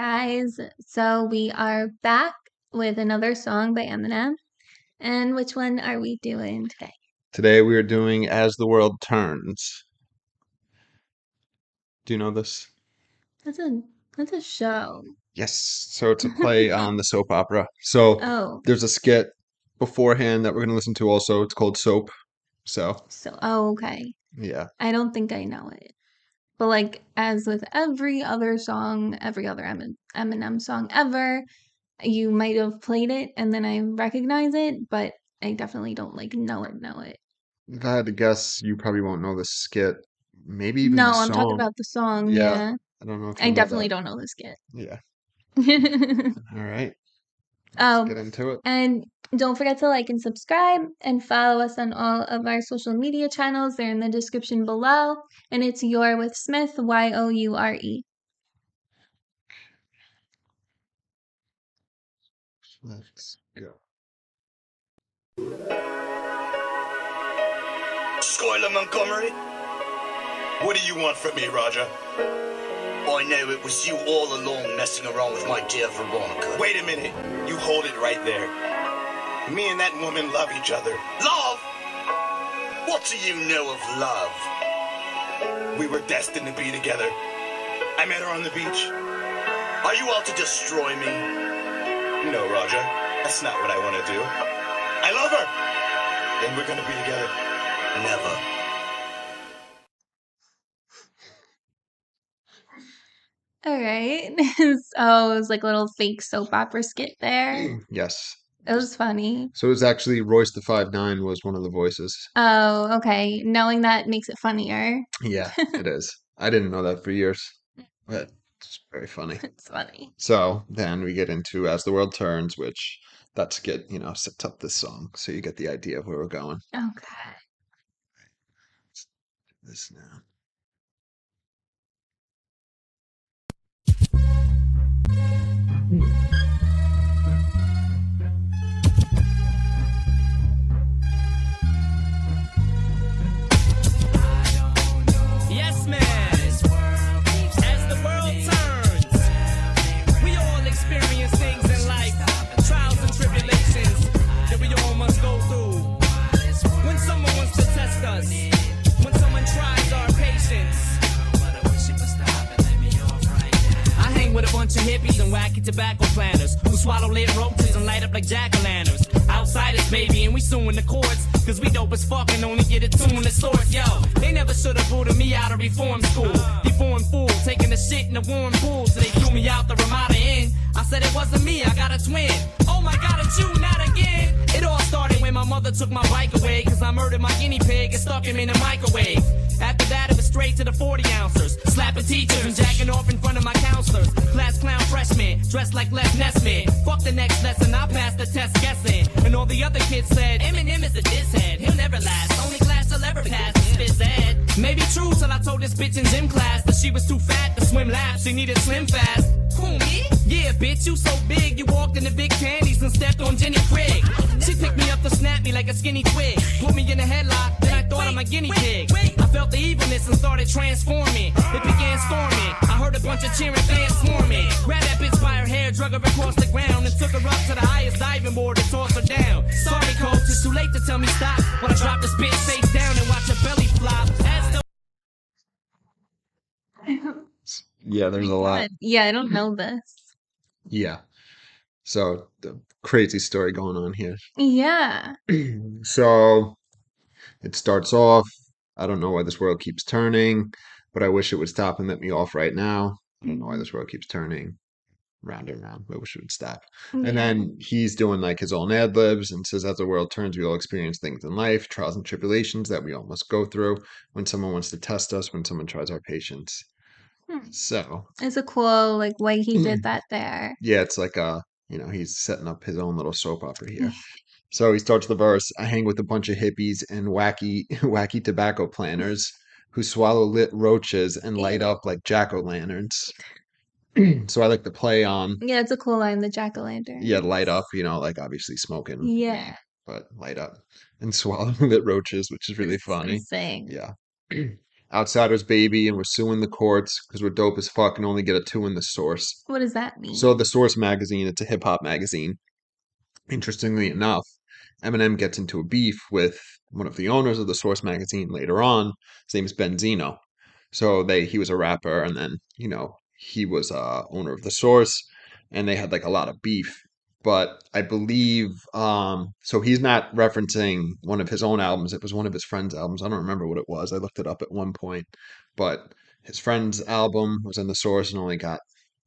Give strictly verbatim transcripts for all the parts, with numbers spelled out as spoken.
guys. So we are back with another song by Eminem. And which one are we doing today? Today we are doing As the World Turns. Do you know this? That's a that's a show. Yes. So it's a play on the soap opera. So oh. There's a skit beforehand that we're going to listen to also. It's called Soap. So. So oh, okay. Yeah. I don't think I know it. But like, as with every other song, every other Eminem song ever, you might have played it and then I recognize it, but I definitely don't like know it, know it. If I had to guess, you probably won't know the skit. Maybe even no, the song. No, I'm talking about the song, yeah. yeah. I don't know. If I definitely that. don't know the skit. Yeah. All right. Let's um, get into it. And don't forget to like and subscribe and follow us on all of our social media channels. They're in the description below. And it's You're With Smith, Y O U R E. Let's go. Skylar Montgomery, what do you want from me, Roger? I know it was you all along messing around with my dear Veronica. Wait a minute. You hold it right there. Me and that woman love each other. Love? What do you know of love? We were destined to be together. I met her on the beach. Are you out to destroy me? No, Roger. That's not what I want to do. I love her. And we're going to be together. Never. All right. So it was like a little fake soap opera skit there. Yes. It was funny. So it was actually Royce the Five Nine was one of the voices. Oh, okay. Knowing that makes it funnier. Yeah, it is. I didn't know that for years. But it's very funny. It's funny. So then we get into As the World Turns, which that skit, you know, sets up this song. So you get the idea of where we're going. Okay. All right. Let's do this now. Yes, man. As the world turns, we all experience things in life, trials and tribulations that we all must go through. When someone wants to test us, when someone tries our patience, with a bunch of hippies and wacky tobacco planters who swallow lit roaches and light up like jack-o'-lanterns. Outsiders, baby, and we suing the courts, cause we dope as fuck and only get a tune to source. Yo, they never should've booted me out of reform school. Deformed fool, taking a shit in the warm pool, so they threw me out the Ramada Inn. I said it wasn't me, I got a twin. Oh my god, it's you, not again. It all started when my mother took my bike away, cause I murdered my guinea pig and stuck him in the microwave. After that, it was straight to the forty-ouncers, slapping teachers and jacking off in front of my counselors. Class clown freshmen, dressed like Les Nessman. Fuck the next lesson, I passed the test guessing. And all the other kids said, Eminem is a disshead. He'll never last, only class I'll ever pass is phys ed. Maybe true till I told this bitch in gym class that she was too fat to swim laps, she needed SlimFast. Who, me? Yeah, bitch, you so big, you walked in the Vic Tannies and stepped on Jenny Craig. She picked me up to snap me like a skinny twig, put me in a headlock, then I thought I'm a guinea pig. I felt the evilness and started transforming. It began storming, I heard a bunch of cheering fans swarming. Grabbed that bitch by her hair, drug her across the ground, and took her up to the highest diving board and tossed her down. Sorry, coach, it's too late to tell me stop, when I drop this bitch face down and watch her belly flop. Yeah, there's a lot. Yeah, I don't know this. Yeah. So, the crazy story going on here. Yeah. So, it starts off. I don't know why this world keeps turning, but I wish it would stop and let me off right now. I don't know why this world keeps turning round and round. I wish it would stop. Yeah. And then he's doing like his own ad libs and says, as the world turns, we all experience things in life, trials and tribulations that we all must go through when someone wants to test us, when someone tries our patience. So it's a cool like way he did that there. Yeah, it's like a, you know, he's setting up his own little soap opera here. So he starts the verse, I hang with a bunch of hippies and wacky wacky tobacco planters who swallow lit roaches and light up like jack-o'-lanterns. So I like to play on. Yeah, it's a cool line, the jack-o'-lantern. Yeah, light up, you know, like obviously smoking. Yeah. But light up and swallow lit roaches, which is really funny. Insane. Yeah. Outsiders baby, and we're suing the courts because we're dope as fuck and only get a two in the Source. What does that mean? So the Source magazine, it's a hip-hop magazine. Interestingly enough, Eminem gets into a beef with one of the owners of the Source magazine later on. His name is Benzino. So they he was a rapper, and then, you know, he was uh, owner of the Source, and they had like a lot of beef. But I believe, um, so he's not referencing one of his own albums. It was one of his friend's albums. I don't remember what it was. I looked it up at one point. But his friend's album was in the Source and only got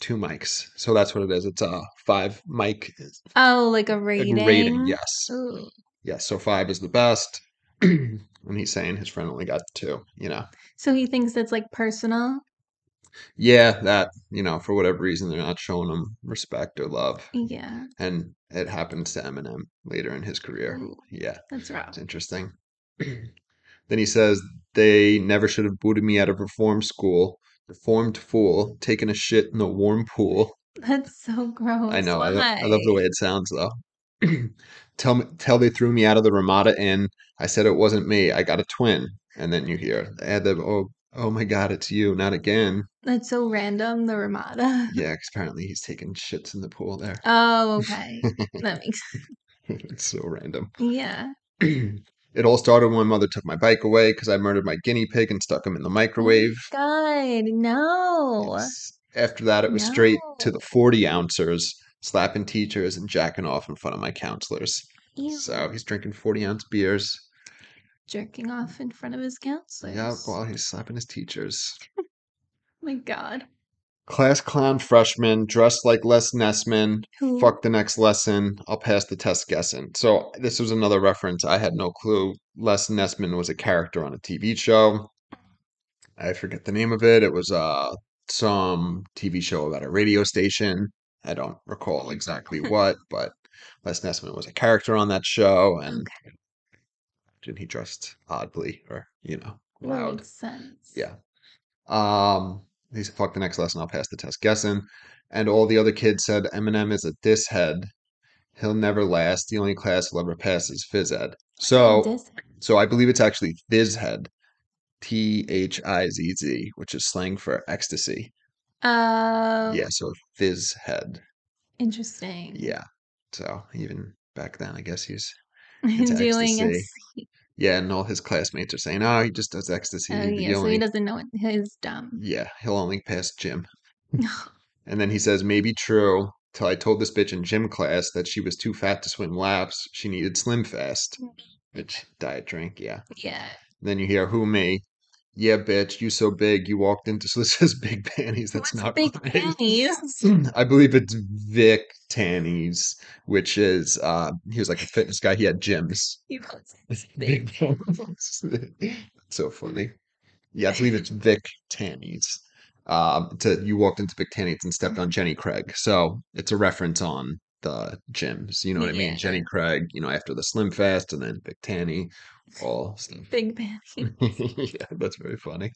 two mics. So that's what it is. It's a five mic. Oh, like a rating? A rating, yes. Ooh. Yes, so five is the best. And he's saying his friend only got two, you know. So he thinks that's like personal? Yeah, that, you know, for whatever reason, they're not showing him respect or love. Yeah. And it happens to Eminem later in his career. Ooh, yeah. That's rough. It's interesting. Then he says, they never should have booted me out of reform school. Reformed fool, taking a shit in the warm pool. That's so gross. I know. Why? I, lo- I love the way it sounds, though. tell me, tell they threw me out of the Ramada Inn. I said it wasn't me. I got a twin. And then you hear, they had the, oh, oh my God, it's you. Not again. That's so random, the Ramada. Yeah, apparently he's taking shits in the pool there. Oh, okay. That makes sense. It's so random. Yeah. It all started when my mother took my bike away because I murdered my guinea pig and stuck him in the microwave. God, no. It's, after that, it was no. straight to the forty-ouncers, slapping teachers and jacking off in front of my counselors. Ew. So he's drinking forty-ounce beers. Jerking off in front of his counselors. Yeah, while he's slapping his teachers. My God. Class clown freshman, dressed like Les Nessman. Who? Fuck the next lesson. I'll pass the test guessing. So this was another reference. I had no clue. Les Nessman was a character on a T V show. I forget the name of it. It was uh, some T V show about a radio station. I don't recall exactly what, but Les Nessman was a character on that show. And okay. And he dressed oddly, or, you know, loud. Makes sense. Yeah. Um, he said, fuck the next lesson, I'll pass the test guessing. And all the other kids said, Eminem is a diss head. He'll never last. The only class he'll ever pass is phys ed. So, so I believe it's actually phys head. T H I Z Z, which is slang for ecstasy. Uh, yeah, so phys head. Interesting. Yeah. So even back then, I guess he's... It's doing ecstasy. Yeah, and all his classmates are saying, oh, he just does ecstasy. Oh, yeah, so he doesn't know it. He's dumb. Yeah, he'll only pass gym. And then he says, maybe true, till I told this bitch in gym class that she was too fat to swim laps. She needed SlimFast. Bitch, diet drink, yeah. Yeah. And then you hear, who, me? Yeah, bitch, you so big, you walked into, so this is Big Panties, that's What's not Big right. Panties? I believe it's Vic Tanny's, which is, uh, he was like a fitness guy, he had gyms. He was Big Panties. That's so funny. Yeah, I believe it's Vic Tanny's. Um, to, you walked into Big Tanny's and stepped on Jenny Craig, so it's a reference on the gyms, you know what yeah. I mean? Jenny Craig, you know, after the Slim Fast, and then Vic Tanny. All stuff. Big Panties. Yeah, that's very funny.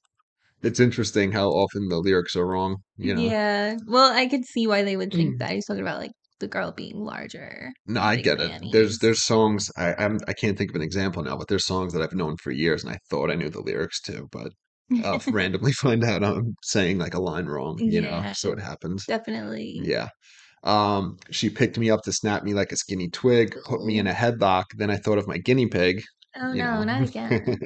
It's interesting how often the lyrics are wrong, you know. Yeah. Well, I could see why they would think that. He's talking about like the girl being larger. No, I get panties. It. There's there's songs I I'm, I can't think of an example now, but there's songs that I've known for years and I thought I knew the lyrics to, but I'll randomly find out I'm saying like a line wrong, you yeah, know. So it happens. Definitely. Yeah. Um, she picked me up to snap me like a skinny twig, put me in a headlock. Then I thought of my guinea pig. Oh, you no, know. Not again.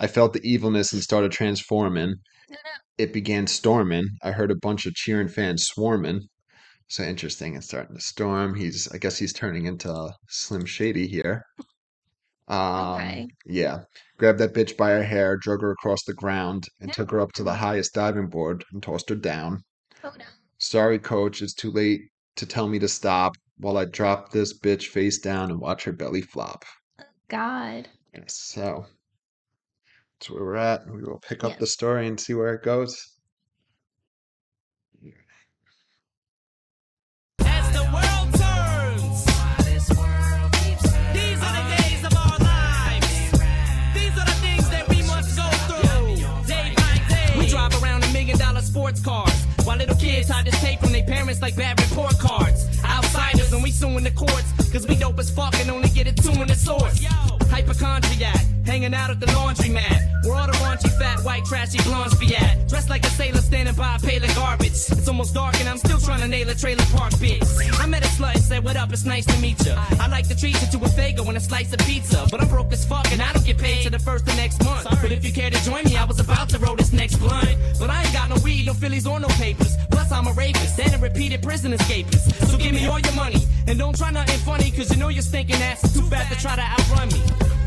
I felt the evilness and started transforming. No, no. It began storming. I heard a bunch of cheering fans swarming. So interesting. It's starting to storm. He's, I guess he's turning into Slim Shady here. Um, okay. Yeah. Grabbed that bitch by her hair, drug her across the ground, and no. took her up to the highest diving board and tossed her down. Oh, no. Sorry, coach. It's too late to tell me to stop while I drop this bitch face down and watch her belly flop. Oh, God. Yes, so that's where we're at. We will pick up yeah. the story and see where it goes. As the world turns, this world keeps turning. These are the days of our lives. These are the things that we must go through day by day. We drive around a million dollar sports cars while little kids hide the tape from their parents like bad report cards. Outsiders, and we suing the courts because we dope as fuck and only get it two in the Source. Hypochondriac. hanging out at the laundromat, where all the raunchy, fat, white, trashy blondes be at, dressed like a sailor standing by a pail of garbage. It's almost dark and I'm still trying to nail a trailer park bitch. I met a slut and said, what up, it's nice to meet ya. I like to treat you to a Faygo and a slice of pizza, but I'm broke as fuck and I don't get paid till the first of next month. Sorry. But if you care to join me, I was about to roll this next blunt, but I ain't got no weed, no Phillies or no papers, plus I'm a rapist and a repeated prison escapist. So give me all your money and don't try nothing funny, cause you know your stinking ass is too fat to try to outrun me.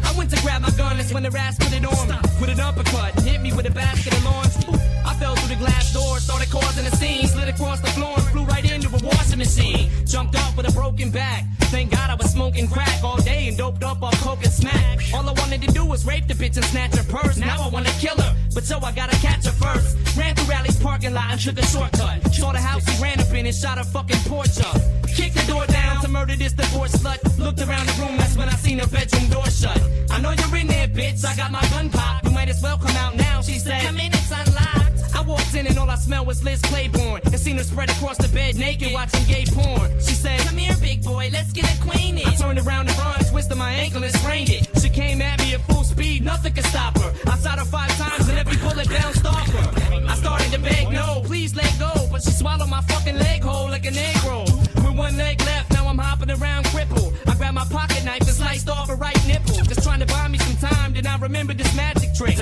I went to grab my gun, that's when the rasp put it on me, with an uppercut, hit me with a basket of laundry. I fell through the glass door, started causing a scene, slid across the floor and flew right into a washing machine. Jumped up with a broken back, thank God I was smoking crack all day and doped up on coke and smack. All I wanted to do was rape the bitch and snatch her purse, now I wanna kill her, but so I gotta catch her first. Ran through Rally's parking lot and took a shortcut, saw the house he ran up in and shot her fucking porch up. Kicked the door down to murder this divorced slut, looked around the room, that's when I seen her bedroom door shut. I know you're in there bitch, I got my gun pop, you might as well come out now, she said, come in, it's unlocked. I walked in and all I smelled was Liz Claiborne, and seen her spread across the bed naked watching gay porn. She said, come here big boy, let's get acquainted. I turned around and run, twisted my ankle and sprained it. She came at me at full speed, nothing could stop her. I shot her five times and every bullet bounced off her. I started to beg, no, please let go, but she swallowed my fucking leg whole like an egg roll. With one leg left, now I'm hopping around crippled. I grabbed my pocket knife and sliced off her right nipple, just trying to buy me some time, then I remembered this magic trick.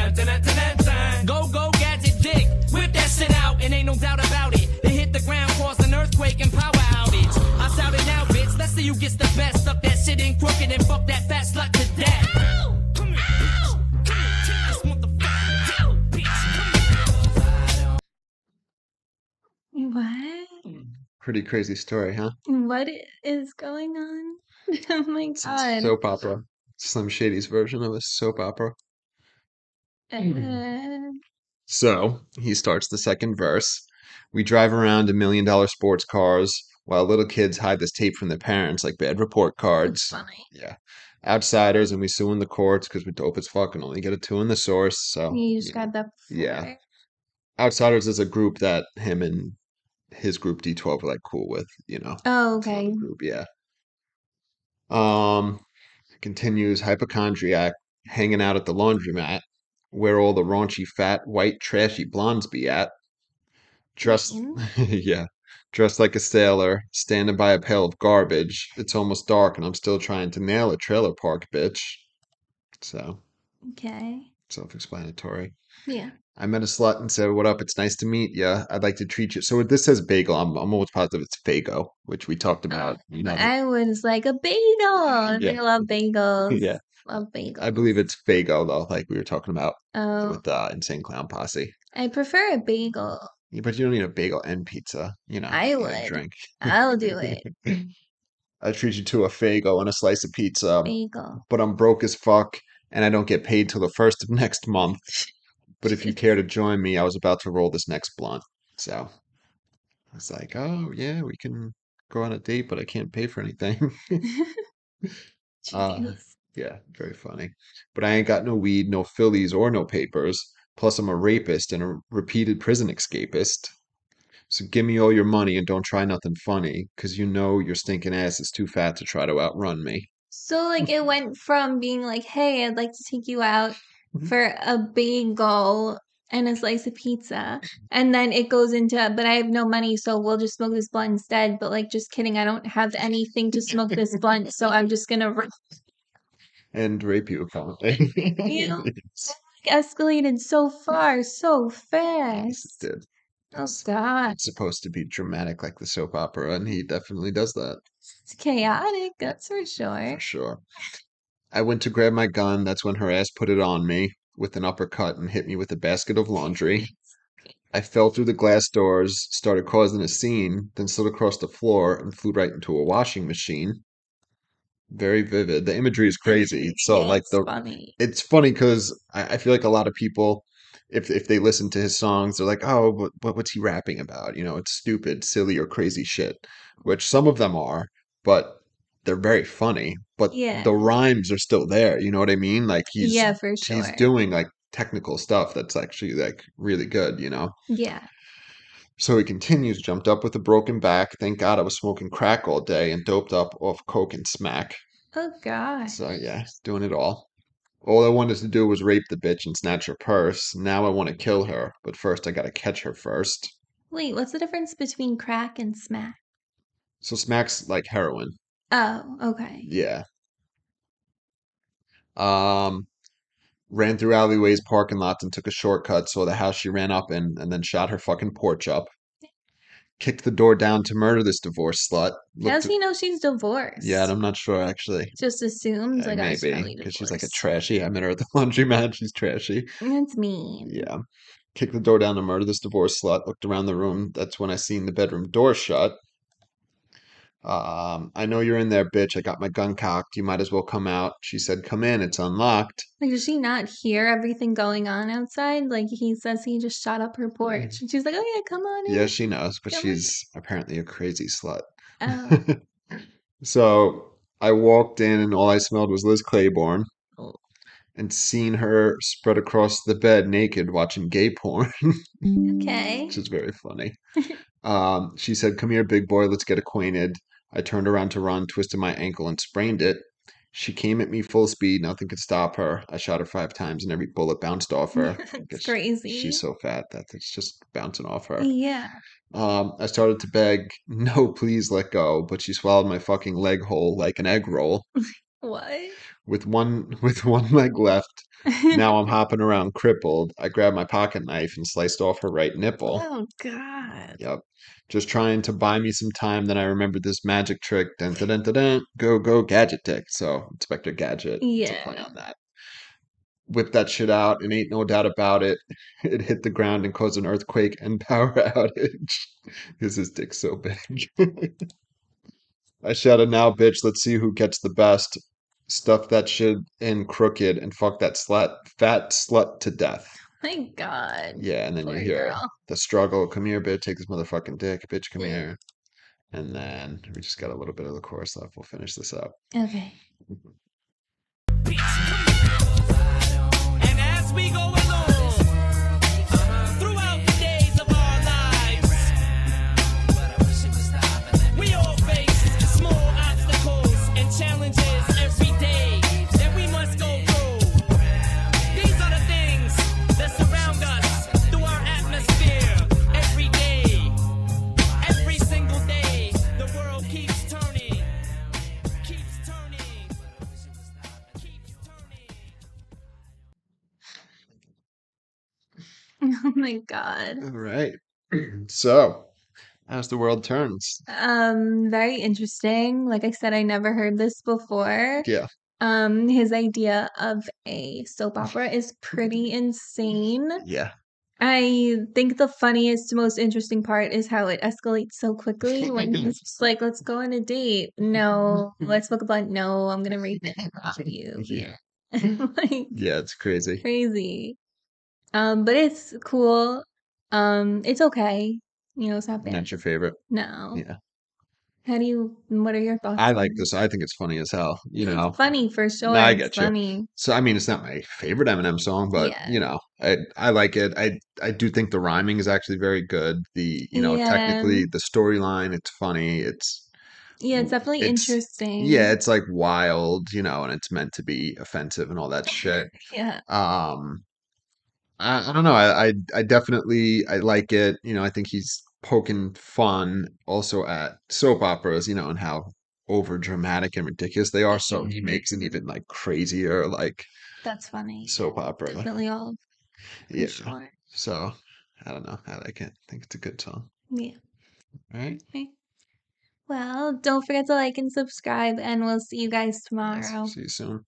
Go, go, gadget dick, whip that shit out, and ain't no doubt about it. It hit the ground, caused an earthquake and power outage. I shouted now, bitch, let's see who gets the best. Stuck that shit in crooked and fuck that fat slut to death. Ow! Come here, bitch. Come here, take this motherfucker down, bitch. What? Pretty crazy story, huh? What is going on? Oh my god. It's soap opera. Slim Shady's version of a soap opera. Uh... So, he starts the second verse. We drive around in million dollar sports cars while little kids hide this tape from their parents like bad report cards. That's funny. Yeah. Outsiders, and we sue in the courts because we're dope as fuck and only get a two in the source. So You just you got know. that before. Yeah. Outsiders is a group that him and his group D twelve were like cool with, you know. Oh, okay. Group, yeah. Um, continues, hypochondriac, hanging out at the laundromat, where all the raunchy, fat, white, trashy blondes be at. Dressed, yeah, dressed like a sailor, standing by a pail of garbage. It's almost dark, and I'm still trying to nail a trailer park, bitch. So. Okay. Self-explanatory. Yeah. I met a slut and said, what up, it's nice to meet ya. I'd like to treat you. So this says bagel. I'm, I'm almost positive it's Faygo, which we talked about. You know, I was like, a bagel. Yeah. I love bagels. Yeah. Love bagels. I believe it's Faygo, though, like we were talking about oh. with uh, Insane Clown Posse. I prefer a bagel. Yeah, but you don't need a bagel and pizza. You know, I would. Drink. I'll do it. I treat you to a Faygo and a slice of pizza. Bagel. But I'm broke as fuck, and I don't get paid till the first of next month. But if you care to join me, I was about to roll this next blunt. So I was like, oh, yeah, we can go on a date, but I can't pay for anything. uh, yeah, very funny. But I ain't got no weed, no Phillies, or no papers. Plus, I'm a rapist and a repeated prison escapist. So give me all your money and don't try nothing funny, because you know your stinking ass is too fat to try to outrun me. So, like, it went from being like, hey, I'd like to take you out for a bagel and a slice of pizza, and then it goes into, but I have no money, so we'll just smoke this blunt instead. But like, just kidding, I don't have anything to smoke this blunt, so I'm just gonna rape and rape you apparently. You know, like, escalated so far, so fast. It did. Oh God! It's supposed to be dramatic, like the soap opera, and he definitely does that. It's chaotic, that's for sure. For sure. I went to grab my gun. That's when her ass put it on me with an uppercut and hit me with a basket of laundry. I fell through the glass doors, started causing a scene, then slid across the floor and flew right into a washing machine. Very vivid. The imagery is crazy. So yeah, like the funny. It's funny because I, I feel like a lot of people, if if they listen to his songs, they're like, oh, but, but what's he rapping about? You know, it's stupid, silly, or crazy shit, which some of them are, but they're very funny, but yeah. the rhymes are still there. You know what I mean? Like he's yeah, for sure. he's doing like technical stuff that's actually like really good, you know? Yeah. So he continues, jumped up with a broken back. Thank God I was smoking crack all day and doped up off coke and smack. Oh God. So yeah, doing it all. All I wanted to do was rape the bitch and snatch her purse. Now I want to kill her, but first I gotta catch her first. Wait, what's the difference between crack and smack? So smack's like heroin. Oh, okay. Yeah. Um, ran through alleyways, parking lots, and took a shortcut, saw the house she ran up in, and then shot her fucking porch up. Kicked the door down to murder this divorced slut. How does he know she's divorced? Yeah, I'm not sure, actually. Just assumed, like, I was probably divorced. Because she's, like, a trashy. I met her at the laundromat. She's trashy. That's mean. Yeah. Kicked the door down to murder this divorced slut. Looked around the room. That's when I seen the bedroom door shut. Um, I know you're in there, bitch. I got my gun cocked. You might as well come out. She said, come in. It's unlocked. Like, does she not hear everything going on outside? Like, he says he just shot up her porch. And she's like, oh, yeah, come on in. Yeah, she knows, but come she's on. Apparently a crazy slut. Oh. So I walked in, and all I smelled was Liz Claiborne. Oh. And seen her spread across the bed naked watching gay porn. Okay. Which is very funny. um, she said, come here, big boy. Let's get acquainted. I turned around to run, twisted my ankle, and sprained it. She came at me full speed. Nothing could stop her. I shot her five times, and every bullet bounced off her. It's crazy. She, she's so fat that it's just bouncing off her. Yeah. Um, I started to beg, no, please let go, but she swallowed my fucking leg whole like an egg roll. What? With one, with one leg left. Now I'm hopping around crippled. I grabbed my pocket knife and sliced off her right nipple. Oh, God. Yep. Just trying to buy me some time. Then I remembered this magic trick. Dun, dun, dun, dun, dun. Go, go, gadget dick. So, Inspector Gadget. Yeah. To play on that. Whip that shit out, and ain't no doubt about it. It hit the ground and caused an earthquake and power outage. Because his dick's so big. I shouted, now, bitch, let's see who gets the best. Stuff that shit in crooked and fuck that slut, fat slut to death. Thank God. Yeah, and then Poor you hear girl. The struggle. Come here, bitch. Take this motherfucking dick. Bitch, come yeah. here. And then we just got a little bit of the chorus left. We'll finish this up. Okay. And as we go along uh, throughout the days of our lives, we all face small obstacles and challenges. Oh my God. All right. So, As the World Turns. Um, very interesting. Like I said, I never heard this before. Yeah. Um, his idea of a soap opera is pretty insane. Yeah. I think the funniest, most interesting part is how it escalates so quickly when he's just like, let's go on a date. No, let's look about no, I'm gonna rape it off you. Yeah. Like, yeah, it's crazy. Crazy. Um, but it's cool. Um, it's okay. You know, it's not bad. Not your favorite. No. Yeah. How do you, what are your thoughts? I like this. I think it's funny as hell, you know. It's funny for sure. No, I get it's you. Funny. So, I mean, it's not my favorite Eminem song, but, yeah. you know, I I like it. I I do think the rhyming is actually very good. The, you know, yeah. technically, the storyline, it's funny. It's. Yeah, it's definitely it's, interesting. Yeah, it's like wild, you know, and it's meant to be offensive and all that shit. Yeah. Um. I, I don't know. I, I I definitely I like it. You know, I think he's poking fun also at soap operas, you know, and how over dramatic and ridiculous they are. So he makes it even like crazier, like that's funny. Soap opera. Definitely all yeah. Sure. So I don't know. I like it. I think it's a good song. Yeah. All right. Okay. Well, don't forget to like and subscribe, and we'll see you guys tomorrow. See you soon.